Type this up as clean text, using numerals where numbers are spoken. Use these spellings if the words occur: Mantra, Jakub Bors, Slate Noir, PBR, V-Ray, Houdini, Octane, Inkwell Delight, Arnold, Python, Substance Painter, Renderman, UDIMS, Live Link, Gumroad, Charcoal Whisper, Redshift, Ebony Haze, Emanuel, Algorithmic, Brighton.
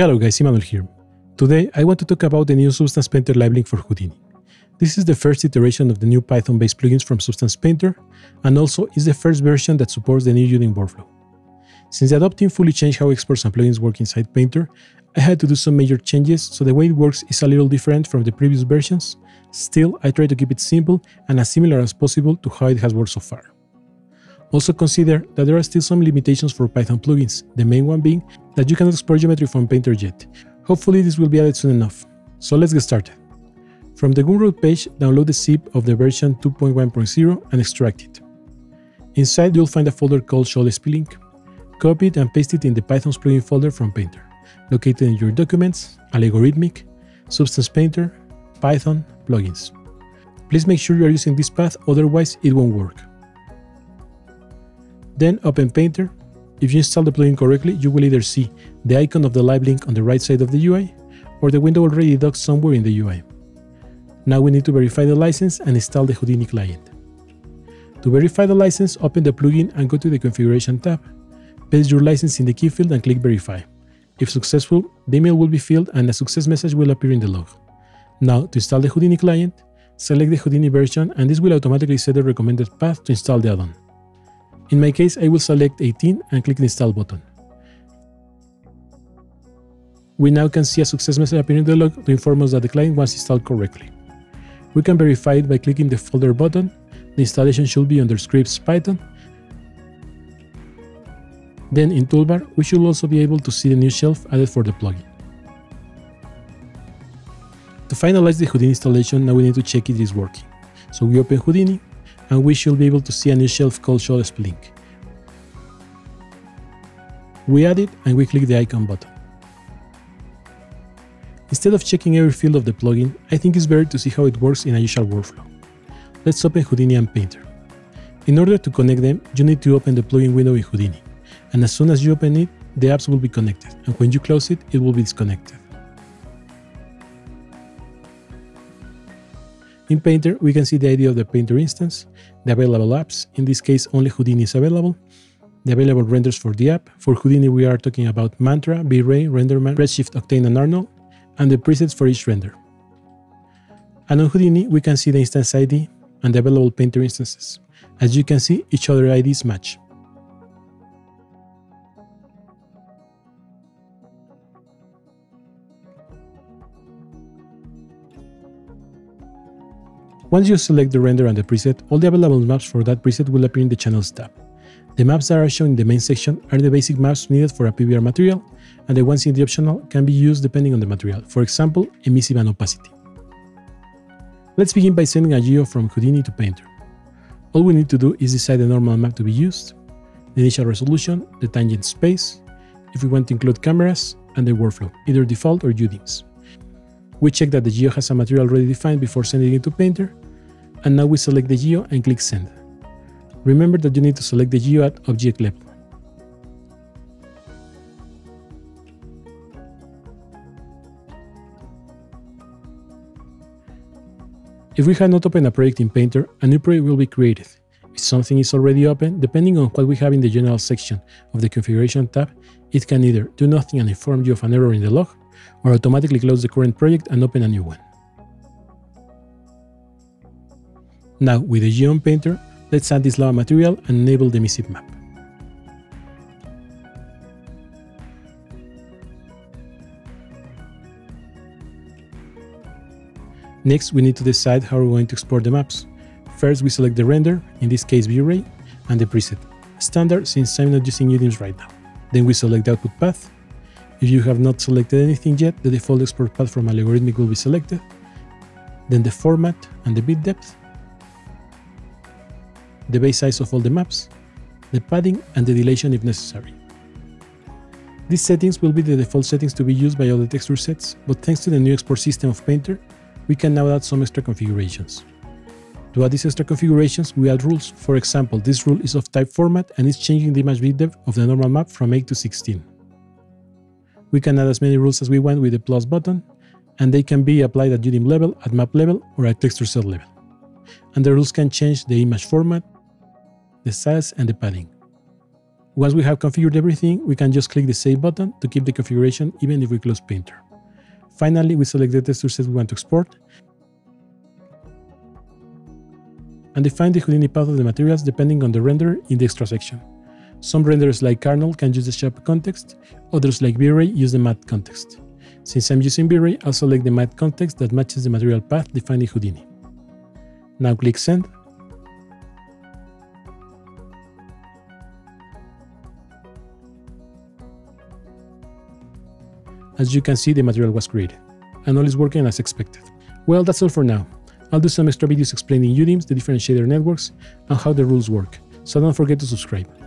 Hello guys, Emanuel here. Today I want to talk about the new Substance Painter livelink for Houdini. This is the first iteration of the new Python-based plugins from Substance Painter, and also is the first version that supports the new UDIMS workflow. Since the adopting fully changed how exports and plugins work inside Painter, I had to do some major changes, so the way it works is a little different from the previous versions. Still, I try to keep it simple and as similar as possible to how it has worked so far. Also consider that there are still some limitations for Python plugins, the main one being that you cannot export geometry from Painter yet. Hopefully this will be added soon enough. So let's get started. From the Gumroad page, download the zip of the version 2.1.0 and extract it. Inside you'll find a folder called show_lsp_link. Copy it and paste it in the Python's plugin folder from Painter, located in your Documents, Algorithmic, Substance Painter, Python, Plugins. Please make sure you are using this path, otherwise it won't work. Then open Painter. If you install the plugin correctly, you will either see the icon of the live link on the right side of the UI, or the window already docked somewhere in the UI. Now we need to verify the license and install the Houdini client. To verify the license, open the plugin and go to the Configuration tab. Paste your license in the key field and click Verify. If successful, the email will be filled and a success message will appear in the log. Now, to install the Houdini client, select the Houdini version and this will automatically set the recommended path to install the add-on. In my case, I will select 18 and click the install button. We now can see a success message appear in the log to inform us that the client was installed correctly. We can verify it by clicking the folder button. The installation should be under scripts Python. Then in toolbar, we should also be able to see the new shelf added for the plugin. To finalize the Houdini installation, now we need to check it is working. So we open Houdini, and we should be able to see a new shelf called show_lsp_link. We add it and we click the icon button. Instead of checking every field of the plugin, I think it's better to see how it works in a usual workflow. Let's open Houdini and Painter. In order to connect them, you need to open the plugin window in Houdini, and as soon as you open it, the apps will be connected, and when you close it, it will be disconnected. In Painter, we can see the ID of the Painter instance, the available apps, in this case only Houdini is available, the available renders for the app. For Houdini we are talking about Mantra, V-Ray, Renderman, Redshift, Octane and Arnold, and the presets for each render. And on Houdini we can see the instance ID and the available Painter instances. As you can see, each other IDs match. Once you select the render and the preset, all the available maps for that preset will appear in the Channels tab. The maps that are shown in the main section are the basic maps needed for a PBR material, and the ones in the optional can be used depending on the material, for example, emissive and opacity. Let's begin by sending a geo from Houdini to Painter. All we need to do is decide the normal map to be used, the initial resolution, the tangent space, if we want to include cameras, and the workflow, either default or UDIMS. We check that the geo has a material already defined before sending it to Painter, and now we select the geo and click Send. Remember that you need to select the geo at object level. If we have not opened a project in Painter, a new project will be created. If something is already open, depending on what we have in the General section of the Configuration tab, it can either do nothing and inform you of an error in the log, or automatically close the current project and open a new one. Now, with the geo on Painter, let's add this lava material and enable the emissive map. Next, we need to decide how we're going to export the maps. First, we select the render, in this case V-Ray, and the preset, standard since I'm not using UDIMS right now. Then we select the output path. If you have not selected anything yet, the default export path from Algorithmic will be selected, then the format and the bit depth, the base size of all the maps, the padding and the dilation if necessary. These settings will be the default settings to be used by all the texture sets, but thanks to the new export system of Painter, we can now add some extra configurations. To add these extra configurations, we add rules. For example, this rule is of type format and is changing the image bit depth of the normal map from 8 to 16. We can add as many rules as we want with the plus button, and they can be applied at UDIMS level, at map level, or at texture set level. And the rules can change the image format, the size, and the padding. Once we have configured everything, we can just click the Save button to keep the configuration even if we close Painter. Finally, we select the texture set we want to export and define the Houdini path of the materials depending on the render in the extra section. Some renderers like Arnold can use the shape context, others like V-Ray use the matte context. Since I'm using V-Ray, I'll select the matte context that matches the material path defined in Houdini. Now click Send. As you can see, the material was created, and all is working as expected. Well, that's all for now. I'll do some extra videos explaining UDIMS, the different shader networks, and how the rules work, so don't forget to subscribe.